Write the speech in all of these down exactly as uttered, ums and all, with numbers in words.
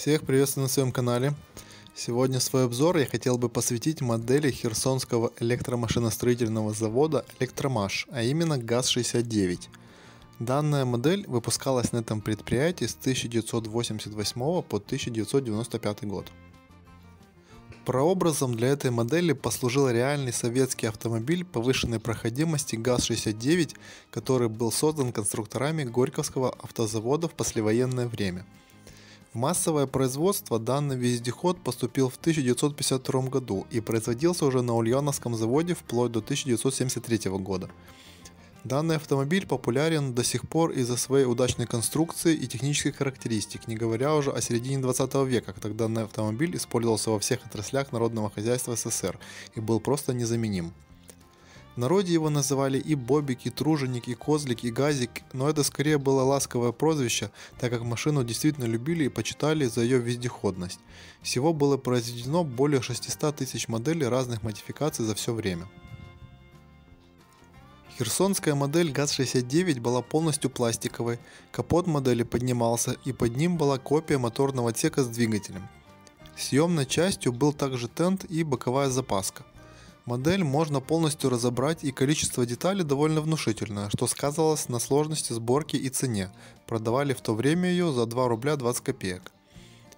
Всех приветствую на своем канале. Сегодня свой обзор я хотел бы посвятить модели Херсонского электромашиностроительного завода «Электромаш», а именно ГАЗ шестьдесят девять. Данная модель выпускалась на этом предприятии с тысяча девятьсот восемьдесят восьмого по тысяча девятьсот девяносто пятый год. Прообразом для этой модели послужил реальный советский автомобиль повышенной проходимости ГАЗ шестьдесят девять, который был создан конструкторами Горьковского автозавода в послевоенное время. В массовое производство данный вездеход поступил в тысяча девятьсот пятьдесят втором году и производился уже на Ульяновском заводе вплоть до тысяча девятьсот семьдесят третьего года. Данный автомобиль популярен до сих пор из-за своей удачной конструкции и технических характеристик, не говоря уже о середине двадцатого века, когда данный автомобиль использовался во всех отраслях народного хозяйства СССР и был просто незаменим. В народе его называли и Бобик, и Труженик, и Козлик, и Газик, но это скорее было ласковое прозвище, так как машину действительно любили и почитали за ее вездеходность. Всего было произведено более шестисот тысяч моделей разных модификаций за все время. Херсонская модель ГАЗ шестьдесят девять была полностью пластиковой, капот модели поднимался и под ним была копия моторного отсека с двигателем. Съемной частью был также тент и боковая запаска. Модель можно полностью разобрать, и количество деталей довольно внушительное, что сказывалось на сложности сборки и цене. Продавали в то время ее за два рубля двадцать копеек.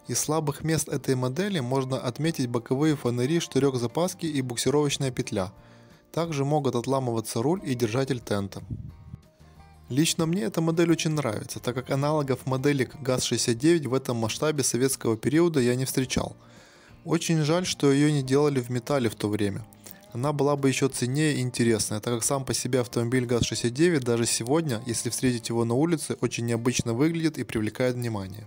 Из слабых мест этой модели можно отметить боковые фонари, штырек запаски и буксировочная петля. Также могут отламываться руль и держатель тента. Лично мне эта модель очень нравится, так как аналогов модели ГАЗ шестьдесят девять в этом масштабе советского периода я не встречал. Очень жаль, что ее не делали в металле в то время. Она была бы еще ценнее и интересная, так как сам по себе автомобиль ГАЗ шестьдесят девять даже сегодня, если встретить его на улице, очень необычно выглядит и привлекает внимание.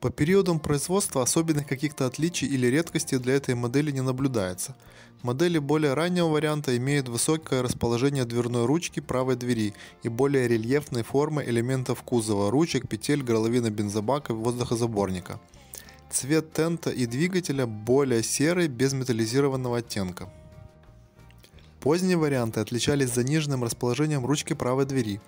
По периодам производства особенных каких-то отличий или редкостей для этой модели не наблюдается. Модели более раннего варианта имеют высокое расположение дверной ручки правой двери и более рельефные формы элементов кузова, ручек, петель, горловины бензобака, воздухозаборника. Цвет тента и двигателя более серый, без металлизированного оттенка. Поздние варианты отличались заниженным расположением ручки правой двери.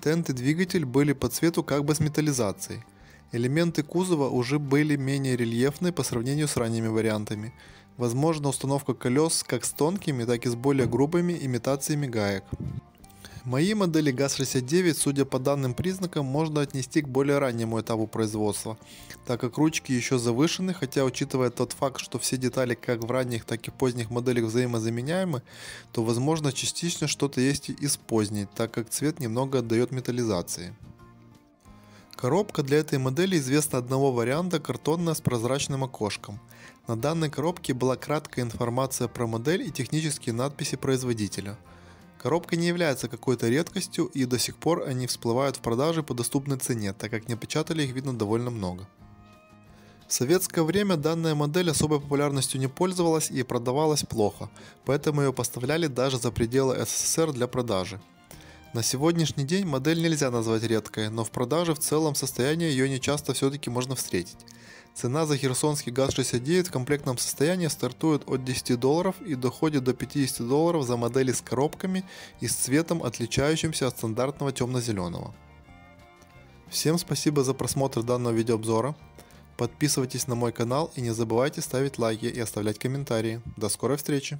Тент и двигатель были по цвету как бы с металлизацией. Элементы кузова уже были менее рельефны по сравнению с ранними вариантами. Возможно установка колес как с тонкими, так и с более грубыми имитациями гаек. Мои модели ГАЗ шестьдесят девять, судя по данным признакам, можно отнести к более раннему этапу производства, так как ручки еще завышены, хотя учитывая тот факт, что все детали как в ранних, так и в поздних моделях взаимозаменяемы, то возможно частично что-то есть и из поздней, так как цвет немного отдает металлизации. Коробка для этой модели известна одного варианта, картонная с прозрачным окошком. На данной коробке была краткая информация про модель и технические надписи производителя. Коробка не является какой-то редкостью, и до сих пор они всплывают в продаже по доступной цене, так как не печатали их видно довольно много. В советское время данная модель особой популярностью не пользовалась и продавалась плохо, поэтому ее поставляли даже за пределы СССР для продажи. На сегодняшний день модель нельзя назвать редкой, но в продаже в целом состоянии ее нечасто все-таки можно встретить. Цена за херсонский ГАЗ шестьдесят девять в комплектном состоянии стартует от десяти долларов и доходит до пятидесяти долларов за модели с коробками и с цветом, отличающимся от стандартного темно-зеленого. Всем спасибо за просмотр данного видеообзора. Подписывайтесь на мой канал и не забывайте ставить лайки и оставлять комментарии. До скорой встречи!